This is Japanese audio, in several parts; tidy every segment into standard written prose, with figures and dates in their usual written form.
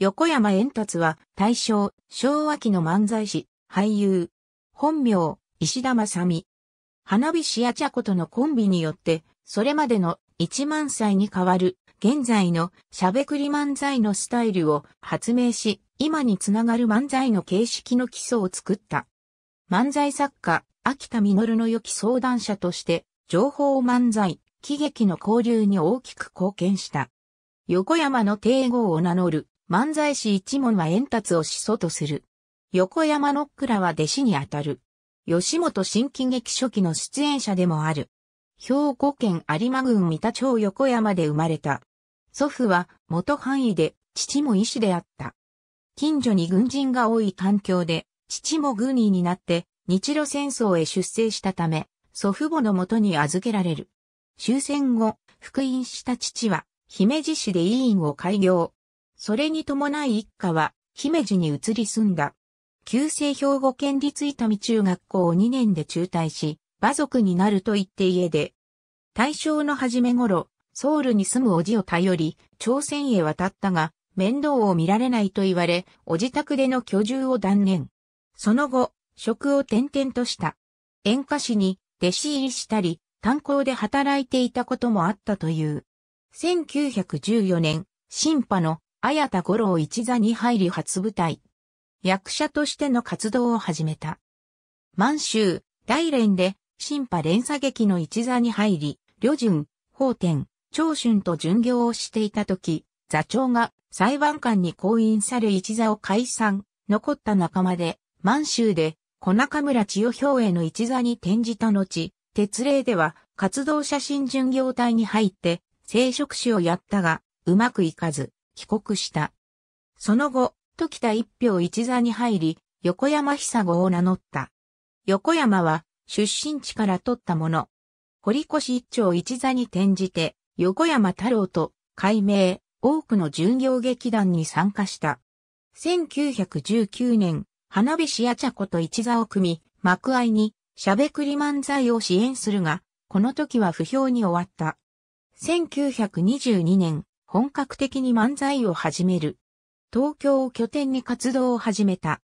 横山円達は大正、昭和期の漫才師、俳優。本名、石田正美。花火師や茶子とのコンビによって、それまでの一漫才に代わる、現在のしゃべくり漫才のスタイルを発明し、今につながる漫才の形式の基礎を作った。漫才作家、秋田実の良き相談者として、情報漫才、喜劇の交流に大きく貢献した。横山の帝号を名乗る漫才師一門は円達を始祖とする。横山のっくらは弟子にあたる。吉本新喜劇初期の出演者でもある。兵庫県有馬郡三田町横山で生まれた。祖父は元藩医で、父も医師であった。近所に軍人が多い環境で、父も軍医になって日露戦争へ出征したため、祖父母のもとに預けられる。終戦後、復員した父は、姫路市で医院を開業。それに伴い一家は、姫路に移り住んだ。旧制兵庫県立伊丹中学校を2年で中退し、馬族になると言って家出。大正の初め頃、ソウルに住む叔父を頼り、朝鮮へ渡ったが、面倒を見られないと言われ、叔父宅での居住を断念。その後、職を転々とした。演歌師に、弟子入りしたり、炭鉱で働いていたこともあったという。1914年、新派の綾田五郎一座に入り初舞台。役者としての活動を始めた。満州、大連で新派連鎖劇の一座に入り、旅順、奉天、長春と巡業をしていたとき、座長が裁判官に拘印され一座を解散、残った仲間で、満州で、小中村千代兵衛の一座に転じた後、鉄嶺では活動写真巡業隊に入って、聖職師をやったが、うまくいかず、帰国した。その後、時田一俵一座に入り、横山久吾を名乗った。横山は、出身地から取ったもの。堀越一丁一座に転じて、横山太郎と、改名、多くの巡業劇団に参加した。1919年、花火師や茶子と一座を組み、幕間に、しゃべくり漫才を支援するが、この時は不評に終わった。1922年、本格的に漫才を始める。東京を拠点に活動を始めた。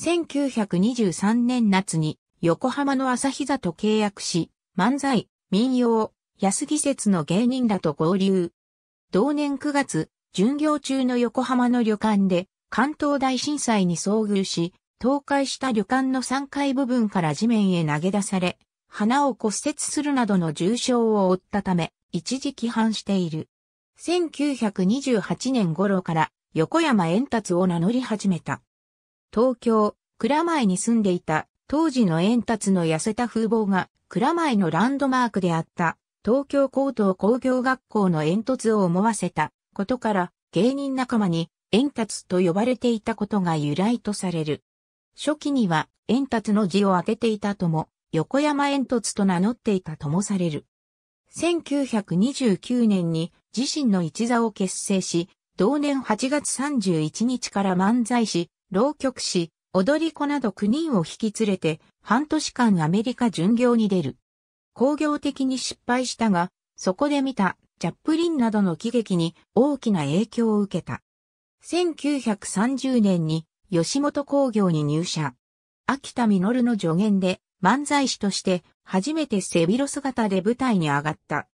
1923年夏に、横浜の朝日座と契約し、漫才、民謡、安季節の芸人らと合流。同年9月、巡業中の横浜の旅館で、関東大震災に遭遇し、倒壊した旅館の3階部分から地面へ投げ出され、鼻を骨折するなどの重傷を負ったため、一時帰還している。1928年頃から横山円達を名乗り始めた。東京、蔵前に住んでいた当時の円達の痩せた風貌が蔵前のランドマークであった東京高等工業学校の煙突を思わせたことから芸人仲間に円達と呼ばれていたことが由来とされる。初期には円達の字を当てていたとも、横山円達と名乗っていたともされる。1929年に自身の一座を結成し、同年8月31日から漫才師、浪曲師、踊り子など9人を引き連れて、半年間アメリカ巡業に出る。興行的に失敗したが、そこで見たチャップリンなどの喜劇に大きな影響を受けた。1930年に吉本興業に入社。秋田実の助言で漫才師として初めて背広姿で舞台に上がった。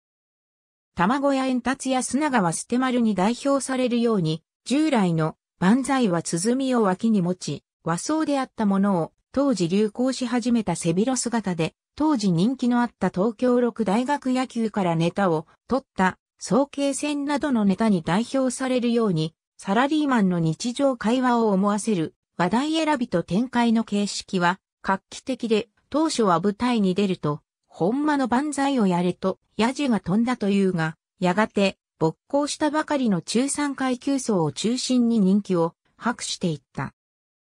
卵屋円達や砂川捨て丸に代表されるように、従来の漫才は鼓を脇に持ち、和装であったものを当時流行し始めた背広姿で、当時人気のあった東京六大学野球からネタを取った早慶戦などのネタに代表されるように、サラリーマンの日常会話を思わせる話題選びと展開の形式は画期的で当初は舞台に出るとほんまの万歳をやれと野次が飛んだというがやがて没効したばかりの中産階級層を中心に人気を博していった。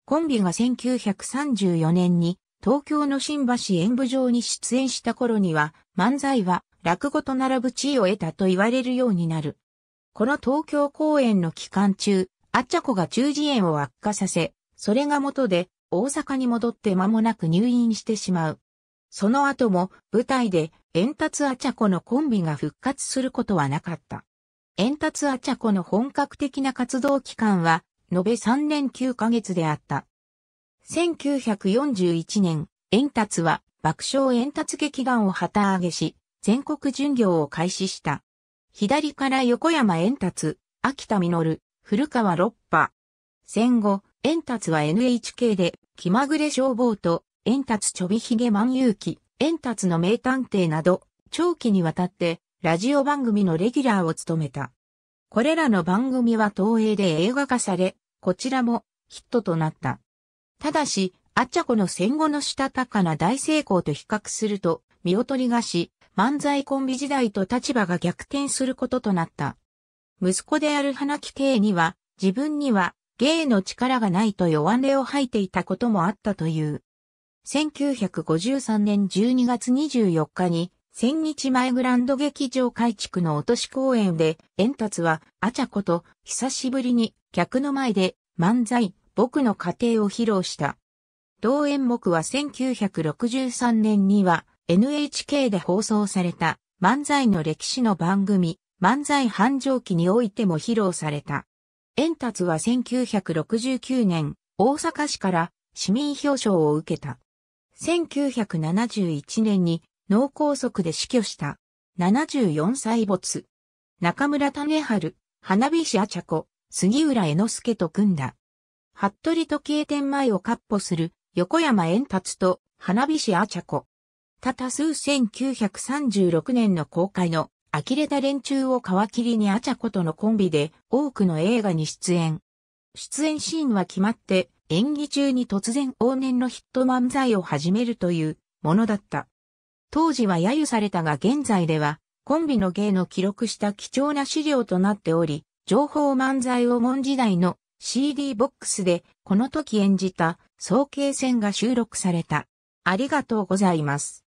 コンビが1934年に東京の新橋演舞場に出演した頃には漫才は落語と並ぶ地位を得たと言われるようになる。この東京公演の期間中、あっちゃこが中耳炎を悪化させ、それが元で大阪に戻って間もなく入院してしまう。その後も舞台で円達あっちゃこのコンビが復活することはなかった。円達あっちゃこの本格的な活動期間は延べ3年9ヶ月であった。1941年、円達は爆笑円達劇団を旗揚げし、全国巡業を開始した。左から横山円達、秋田実、古川六波。戦後、円達は NHK で、気まぐれ消防と、円達ちょびひげ万有記、円達の名探偵など、長期にわたって、ラジオ番組のレギュラーを務めた。これらの番組は東映で映画化され、こちらもヒットとなった。ただし、アチャコの戦後のしたたかな大成功と比較すると、見劣りがし、漫才コンビ時代と立場が逆転することとなった。息子である花木圭には、自分には芸の力がないと弱音を吐いていたこともあったという。1953年12月24日に、千日前グランド劇場改築の落とし公演で、円達は、アチャコと久しぶりに客の前で漫才、僕の家庭を披露した。同演目は1963年には NHK で放送された漫才の歴史の番組、漫才繁盛記においても披露された。円達は1969年、大阪市から市民表彰を受けた。1971年に、脳梗塞で死去した。74歳没。中村種春、花火師アチャコ、杉浦江之助と組んだ。服部時計店前を闊歩する横山円達と花火師アチャコ。多々数1936年の公開の呆れた連中を皮切りにアチャコとのコンビで多くの映画に出演。出演シーンは決まって演技中に突然往年のヒット漫才を始めるというものだった。当時は揶揄されたが現在ではコンビの芸の記録した貴重な資料となっており、情報漫才黄金時代の CD ボックスでこの時演じた早慶戦が収録された。ありがとうございます。